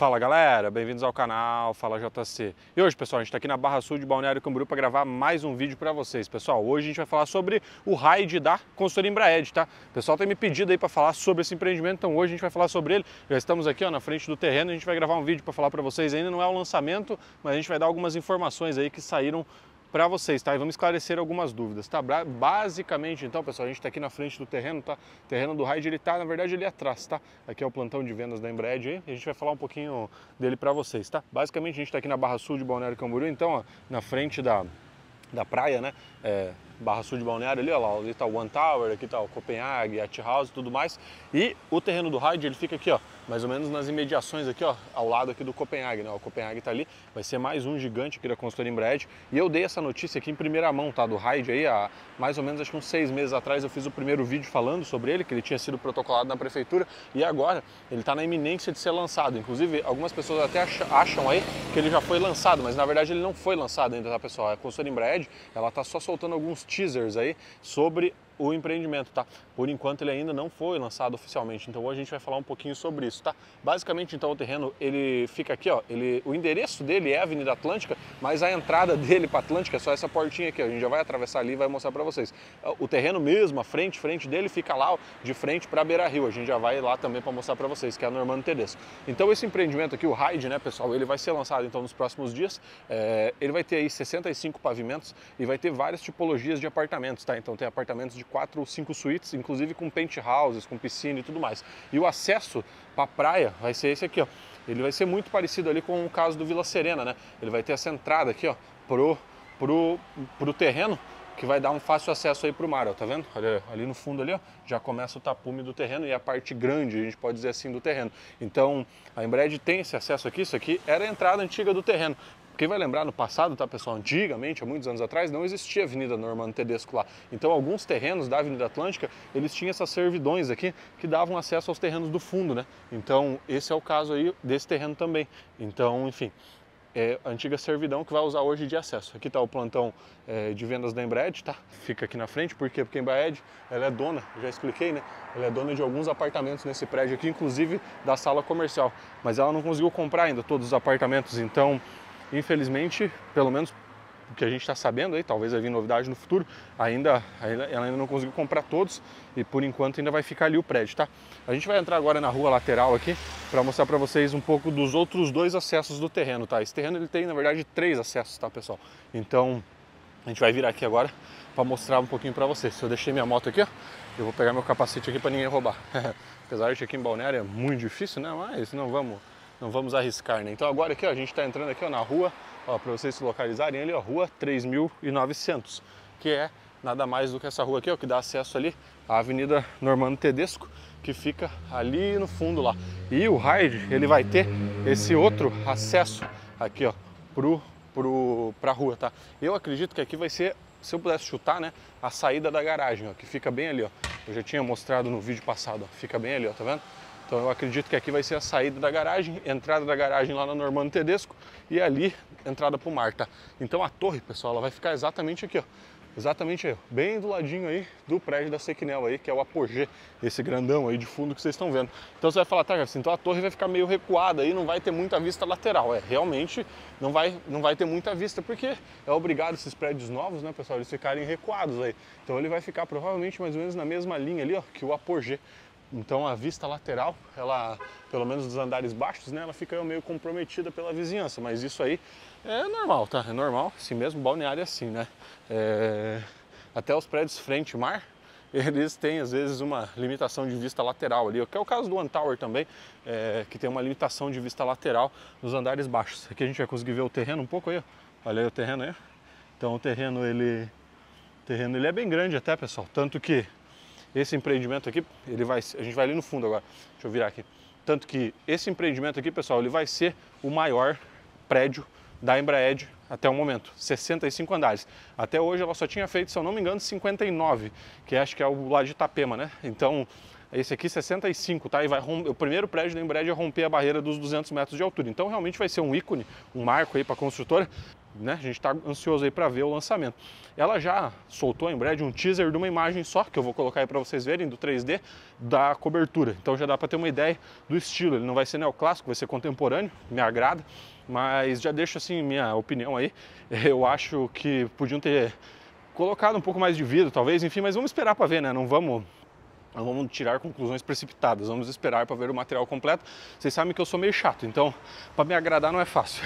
Fala galera, bem-vindos ao canal Fala JC. E hoje, pessoal, a gente está aqui na Barra Sul de Balneário Camboriú para gravar mais um vídeo para vocês. Pessoal, hoje a gente vai falar sobre o Hyde da consultora Embraed, tá? O pessoal tem me pedido aí para falar sobre esse empreendimento, então hoje a gente vai falar sobre ele. Já estamos aqui, ó, na frente do terreno, a gente vai gravar um vídeo para falar para vocês. Ainda não é o lançamento, mas a gente vai dar algumas informações aí que saíram para vocês, tá? E vamos esclarecer algumas dúvidas, tá? Basicamente, então, pessoal, a gente está aqui na frente do terreno, tá? O terreno do Hyde, ele tá, na verdade, ele é atrás, tá? Aqui é o plantão de vendas da Embraed, aí, e a gente vai falar um pouquinho dele para vocês, tá? Basicamente, a gente está aqui na Barra Sul de Balneário Camboriú, então, ó, na frente da praia, né? Barra Sul de Balneário ali, ó lá, ali tá o One Tower, aqui tá o Copenhague, a T-House e tudo mais. E o terreno do Hyde, ele fica aqui, ó, mais ou menos nas imediações aqui, ó, ao lado aqui do Copenhague, né? O Copenhague tá ali, vai ser mais um gigante aqui da consultora Embraed. E eu dei essa notícia aqui em primeira mão, tá? Do Hyde aí, há mais ou menos, acho que uns 6 meses atrás eu fiz o primeiro vídeo falando sobre ele, que ele tinha sido protocolado na prefeitura e agora ele tá na iminência de ser lançado. Inclusive, algumas pessoas até acham aí que ele já foi lançado, mas na verdade ele não foi lançado ainda, tá, pessoal? A consultora Embraed, ela tá só soltando alguns teasers aí sobre o empreendimento, tá? Por enquanto ele ainda não foi lançado oficialmente, então hoje a gente vai falar um pouquinho sobre isso, tá? Basicamente, então, o terreno, ele fica aqui, ó, o endereço dele é a Avenida Atlântica, mas a entrada dele para Atlântica é só essa portinha aqui, ó, a gente já vai atravessar ali e vai mostrar para vocês. O terreno mesmo, a frente dele fica lá, ó, de frente para Beira Rio, a gente já vai lá também para mostrar para vocês, que é a Normando Tedesco. Então, esse empreendimento aqui, o Hyde, né, pessoal, ele vai ser lançado, então, nos próximos dias, ele vai ter aí 65 pavimentos e vai ter várias tipologias de apartamentos, tá? Então, tem apartamentos de 4 ou 5 suítes, inclusive com penthouses, com piscina e tudo mais. E o acesso para a praia vai ser esse aqui, ó. Ele vai ser muito parecido ali com o caso do Vila Serena, né? Ele vai ter essa entrada aqui, ó, pro terreno, que vai dar um fácil acesso aí pro mar, ó, tá vendo? Ali no fundo ali, ó, já começa o tapume do terreno e a parte grande, a gente pode dizer assim, do terreno. Então, a Embraed tem esse acesso aqui, isso aqui era a entrada antiga do terreno. Quem vai lembrar no passado, tá, pessoal? Antigamente, há muitos anos atrás, não existia a Avenida Normando Tedesco lá. Então, alguns terrenos da Avenida Atlântica, eles tinham essas servidões aqui que davam acesso aos terrenos do fundo, né? Então, esse é o caso aí desse terreno também. Então, enfim, é a antiga servidão que vai usar hoje de acesso. Aqui tá o plantão de vendas da Embraed, tá? Fica aqui na frente, por quê? Porque a Embraed, ela é dona, já expliquei, né? Ela é dona de alguns apartamentos nesse prédio aqui, inclusive da sala comercial. Mas ela não conseguiu comprar ainda todos os apartamentos, então, infelizmente, pelo menos o que a gente está sabendo aí, talvez vai vir novidade no futuro, ela ainda não conseguiu comprar todos e por enquanto ainda vai ficar ali o prédio, tá? A gente vai entrar agora na rua lateral aqui para mostrar para vocês um pouco dos outros 2 acessos do terreno, tá? Esse terreno ele tem, na verdade, 3 acessos, tá, pessoal? Então, a gente vai vir aqui agora para mostrar um pouquinho para vocês. Eu deixei minha moto aqui, ó, eu vou pegar meu capacete aqui para ninguém roubar. Apesar de aqui em Balneário é muito difícil, né? Mas não vamos arriscar, né? Então agora aqui, ó, a gente está entrando aqui, ó, na rua, ó, para vocês se localizarem ali, ó, rua 3.900, que é nada mais do que essa rua aqui, ó, que dá acesso ali à Avenida Normando Tedesco, que fica ali no fundo lá. E o Hyde, ele vai ter esse outro acesso aqui, ó, pra rua, tá? Eu acredito que aqui vai ser, se eu pudesse chutar, né, a saída da garagem, ó, que fica bem ali, ó. Eu já tinha mostrado no vídeo passado, ó, fica bem ali, ó, tá vendo? Então eu acredito que aqui vai ser a saída da garagem, entrada da garagem lá na Normando Tedesco e ali entrada para o mar, tá? Então a torre, pessoal, ela vai ficar exatamente aqui, ó, exatamente aí, ó, bem do ladinho aí do prédio da Sequinel aí, que é o Apogee, esse grandão aí de fundo que vocês estão vendo. Então você vai falar, tá, Garcia, então a torre vai ficar meio recuada aí, não vai ter muita vista lateral. É, realmente não vai ter muita vista, porque é obrigado esses prédios novos, né, pessoal, eles ficarem recuados aí. Então ele vai ficar provavelmente mais ou menos na mesma linha ali, ó, que o Apogee. Então a vista lateral, ela, pelo menos dos andares baixos, né, ela fica meio comprometida pela vizinhança, mas isso aí é normal, tá? É normal, assim mesmo, balneário é assim, né? Até os prédios frente mar, eles têm às vezes uma limitação de vista lateral ali, que é o caso do One Tower também, que tem uma limitação de vista lateral nos andares baixos. Aqui a gente vai conseguir ver o terreno um pouco aí, ó. Olha aí o terreno aí. Então o terreno ele é bem grande até, pessoal, tanto que esse empreendimento aqui, a gente vai ali no fundo agora, deixa eu virar aqui. Tanto que esse empreendimento aqui, pessoal, ele vai ser o maior prédio da Embraed até o momento, 65 andares. Até hoje ela só tinha feito, se eu não me engano, 59, que acho que é o lado de Itapema, né? Então, esse aqui 65, tá? E vai o primeiro prédio da Embraed a romper a barreira dos 200 metros de altura. Então, realmente vai ser um ícone, um marco aí para a construtora. né, a gente está ansioso aí para ver o lançamento. Ela já soltou a Embraed um teaser de uma imagem só, que eu vou colocar aí para vocês verem, do 3D, da cobertura. Então já dá para ter uma ideia do estilo. Ele não vai ser neoclássico, vai ser contemporâneo, me agrada, mas já deixo assim minha opinião aí. Eu acho que podiam ter colocado um pouco mais de vidro, talvez, enfim, mas vamos esperar para ver, né? Não vamos tirar conclusões precipitadas, vamos esperar para ver o material completo. Vocês sabem que eu sou meio chato, então para me agradar não é fácil.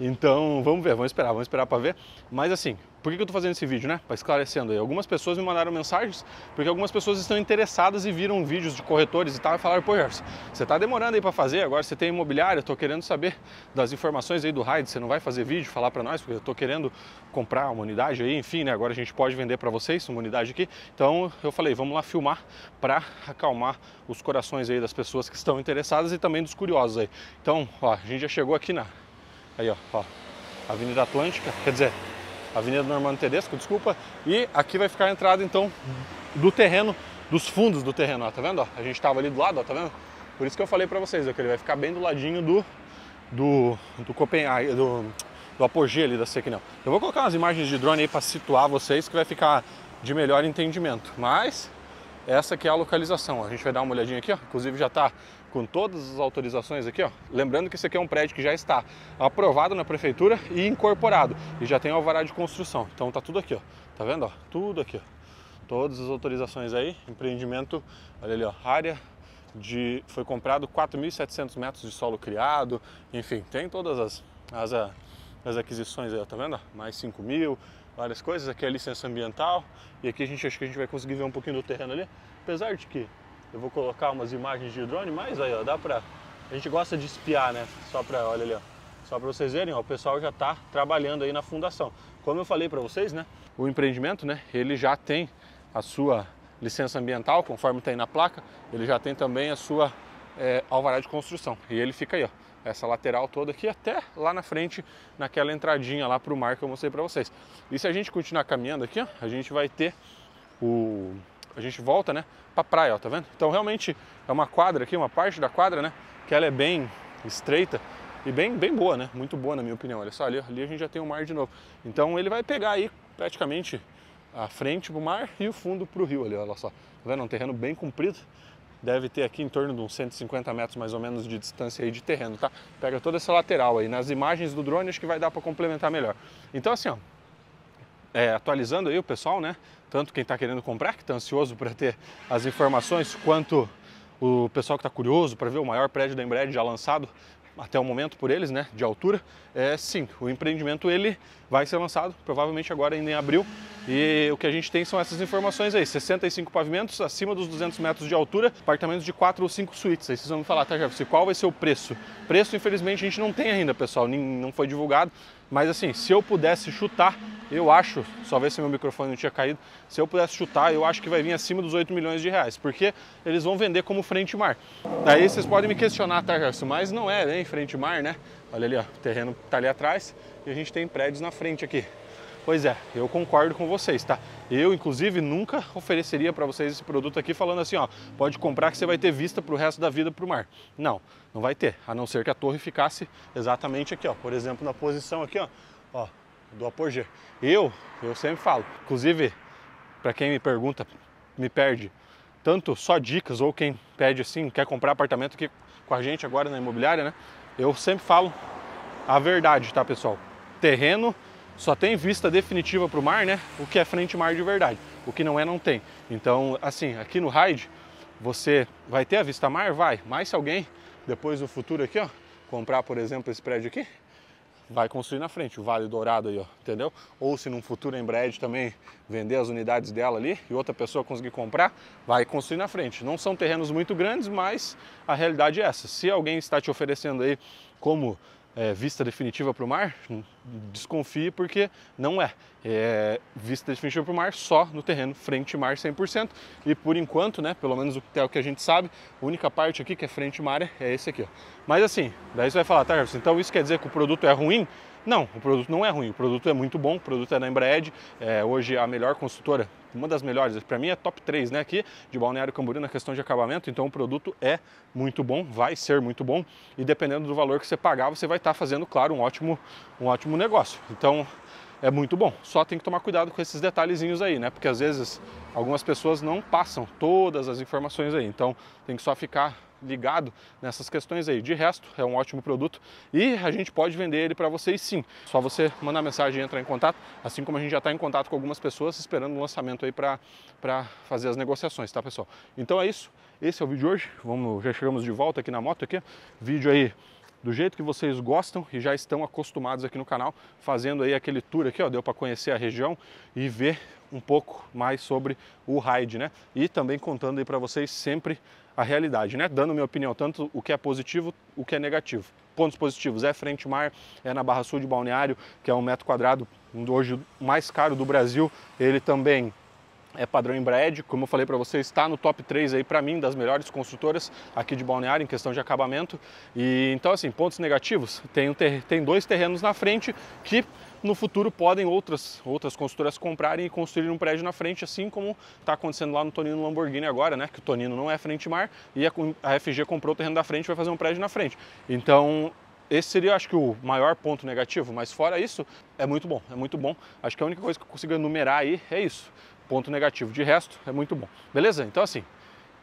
Então vamos ver, vamos esperar para ver. Mas assim, por que eu estou fazendo esse vídeo, né? Para esclarecendo aí. Algumas pessoas me mandaram mensagens, porque algumas pessoas estão interessadas e viram vídeos de corretores e tal, e falaram: pô, Gerson, você está demorando aí para fazer, agora você tem imobiliária, eu estou querendo saber das informações aí do Hyde, você não vai fazer vídeo, falar para nós, porque eu estou querendo comprar uma unidade aí, enfim, né? Agora a gente pode vender para vocês uma unidade aqui. Então eu falei, vamos lá filmar para acalmar os corações aí das pessoas que estão interessadas e também dos curiosos aí. Então, ó, a gente já chegou aqui na... Aí, ó, Avenida Atlântica, quer dizer, Avenida Normando Tedesco, desculpa. E aqui vai ficar a entrada, então, do terreno, dos fundos do terreno, ó, tá vendo? Ó, a gente tava ali do lado, ó, tá vendo? Por isso que eu falei pra vocês, ó, que ele vai ficar bem do ladinho do Copenhague, do Apogee ali da Sequinel. Eu vou colocar umas imagens de drone aí pra situar vocês, que vai ficar de melhor entendimento, mas... Essa que é a localização, a gente vai dar uma olhadinha aqui, ó. Inclusive já está com todas as autorizações aqui, ó. Lembrando que esse aqui é um prédio que já está aprovado na prefeitura e incorporado, e já tem alvará de construção, então tá tudo aqui, ó. Tá vendo, ó? Tudo aqui, ó. Todas as autorizações aí, empreendimento, olha ali, ó, área de... foi comprado 4.700 metros de solo criado, enfim, tem todas as aquisições aí, ó, tá vendo? Mais 5.000, várias coisas. Aqui é a licença ambiental, e aqui a gente acho que a gente vai conseguir ver um pouquinho do terreno ali, apesar de que eu vou colocar umas imagens de drone, mas aí, ó, dá pra... A gente gosta de espiar, né? Só pra... Olha ali, ó. Só pra vocês verem, ó, o pessoal já tá trabalhando aí na fundação. Como eu falei pra vocês, né? O empreendimento, né? Ele já tem a sua licença ambiental, conforme tá aí na placa, ele já tem também a sua alvará de construção. E ele fica aí, ó. Essa lateral toda aqui até lá na frente, naquela entradinha lá para o mar que eu mostrei para vocês. E se a gente continuar caminhando aqui, ó, a gente vai ter o... A gente volta, né, para a praia, ó, tá vendo? Então realmente é uma quadra aqui, uma parte da quadra, né, que ela é bem estreita e bem boa, né? Muito boa na minha opinião. Olha só, ali a gente já tem o mar de novo. Então ele vai pegar aí praticamente a frente para o mar e o fundo para o rio ali, olha só. Tá vendo? Um terreno bem comprido. Deve ter aqui em torno de uns 150 metros mais ou menos de distância aí de terreno, tá? Pega toda essa lateral aí. Nas imagens do drone acho que vai dar para complementar melhor. Então assim, ó, atualizando aí o pessoal, né? Tanto quem tá querendo comprar, que tá ansioso para ter as informações, quanto o pessoal que tá curioso para ver o maior prédio da Embraed já lançado até o momento por eles, né, de altura. Sim, o empreendimento ele vai ser lançado, provavelmente agora ainda em abril, e o que a gente tem são essas informações aí, 65 pavimentos, acima dos 200 metros de altura, apartamentos de 4 ou 5 suítes, aí vocês vão me falar, tá, Jefferson, qual vai ser o preço? Preço, infelizmente, a gente não tem ainda, pessoal, não foi divulgado, mas assim, se eu pudesse chutar, eu acho, só ver se meu microfone não tinha caído, se eu pudesse chutar, eu acho que vai vir acima dos 8 milhões de reais, porque eles vão vender como frente mar. Daí vocês podem me questionar, tá, Gerson, mas não é nem frente mar, né? Olha ali, ó, o terreno tá ali atrás e a gente tem prédios na frente aqui. Pois é, eu concordo com vocês, tá? Eu, inclusive, nunca ofereceria para vocês esse produto aqui falando assim, ó, pode comprar que você vai ter vista para o resto da vida para o mar. Não, não vai ter, a não ser que a torre ficasse exatamente aqui, ó, por exemplo, na posição aqui, ó do Apogee. Eu sempre falo, inclusive, para quem me pergunta, me perde tanto só dicas ou quem pede assim, quer comprar apartamento aqui com a gente agora na imobiliária, né? Eu sempre falo a verdade, tá, pessoal? Terreno só tem vista definitiva para o mar, né? O que é frente mar de verdade, o que não é, não tem. Então, assim, aqui no Hyde, você vai ter a vista mar? Vai, mas se alguém, depois no futuro aqui, ó, comprar, por exemplo, esse prédio aqui, vai construir na frente, o Vale Dourado aí, ó, entendeu? Ou se num futuro a Embraed também vender as unidades dela ali e outra pessoa conseguir comprar, vai construir na frente. Não são terrenos muito grandes, mas a realidade é essa. Se alguém está te oferecendo aí como vista definitiva para o mar, desconfie, porque não é. Vista definitiva para o mar só no terreno frente mar 100%, e por enquanto, né, pelo menos até o que a gente sabe, a única parte aqui que é frente mar é esse aqui, ó. Mas assim, daí você vai falar, tá, Jefferson, então isso quer dizer que o produto é ruim? Não, o produto não é ruim, o produto é muito bom, o produto é da Embraed, hoje a melhor construtora, uma das melhores, para mim é top 3, né, aqui de Balneário Camboriú na questão de acabamento, então o produto é muito bom, vai ser muito bom e dependendo do valor que você pagar, você vai estar fazendo, claro, um ótimo negócio, então é muito bom, só tem que tomar cuidado com esses detalhezinhos aí, né, porque às vezes algumas pessoas não passam todas as informações aí, então tem que só ficar ligado nessas questões aí. De resto, é um ótimo produto e a gente pode vender ele para vocês sim. Só você mandar mensagem e entrar em contato, assim como a gente já está em contato com algumas pessoas esperando um lançamento aí para fazer as negociações, tá pessoal? Então é isso, esse é o vídeo de hoje, já chegamos de volta aqui na moto, aqui, vídeo aí do jeito que vocês gostam e já estão acostumados aqui no canal, fazendo aí aquele tour aqui, ó, deu para conhecer a região e ver um pouco mais sobre o Hyde, né? E também contando aí para vocês sempre a realidade, né? Dando minha opinião, tanto o que é positivo, o que é negativo. Pontos positivos, é frente mar, é na Barra Sul de Balneário, que é um metro quadrado hoje mais caro do Brasil, ele também é padrão Embraed, como eu falei para vocês, está no top 3 aí para mim das melhores construtoras aqui de Balneário em questão de acabamento. E então assim, pontos negativos, tem dois terrenos na frente que no futuro podem outras construtoras comprarem e construírem um prédio na frente, assim como está acontecendo lá no Tonino Lamborghini agora, né? Que o Tonino não é frente mar e a FG comprou o terreno da frente e vai fazer um prédio na frente. Então esse seria, acho que, o maior ponto negativo, mas fora isso, é muito bom, é muito bom. Acho que a única coisa que eu consigo enumerar aí é isso. Ponto negativo, de resto é muito bom, beleza? Então assim,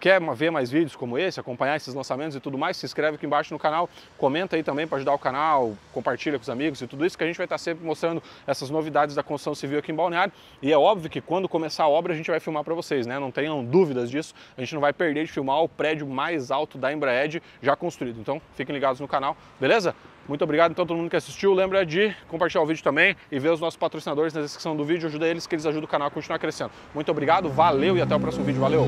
quer ver mais vídeos como esse, acompanhar esses lançamentos e tudo mais, se inscreve aqui embaixo no canal, comenta aí também para ajudar o canal, compartilha com os amigos e tudo isso, que a gente vai estar sempre mostrando essas novidades da construção civil aqui em Balneário, e é óbvio que quando começar a obra a gente vai filmar para vocês, né? Não tenham dúvidas disso, a gente não vai perder de filmar o prédio mais alto da Embraed já construído, então fiquem ligados no canal, beleza? Muito obrigado então a todo mundo que assistiu, lembra de compartilhar o vídeo também e ver os nossos patrocinadores na descrição do vídeo, ajuda eles que eles ajudam o canal a continuar crescendo. Muito obrigado, valeu e até o próximo vídeo, valeu!